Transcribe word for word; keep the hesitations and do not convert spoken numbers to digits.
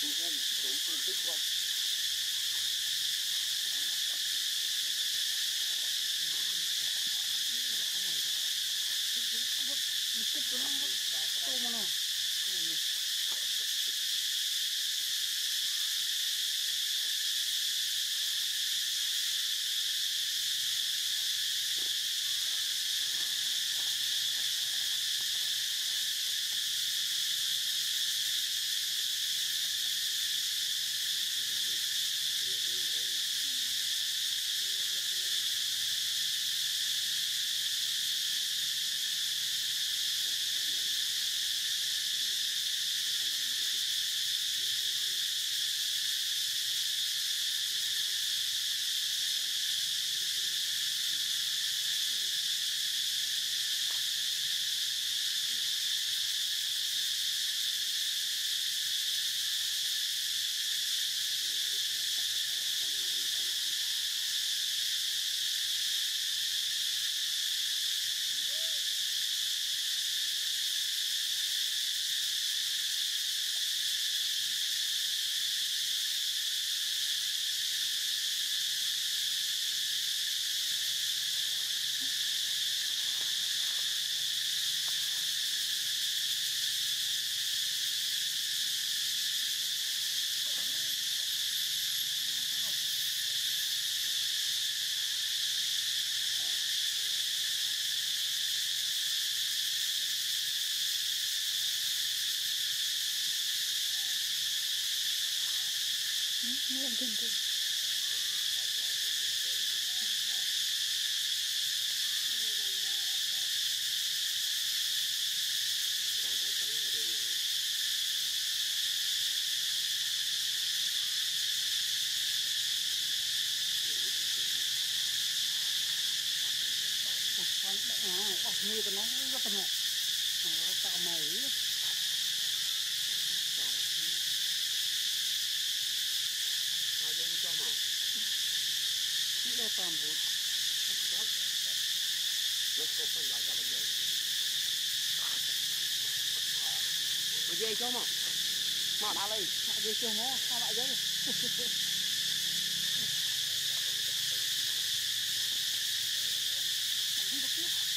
No, I'm going to do it. Về cho mà mà đã lên mà về cho nó sao lại đấy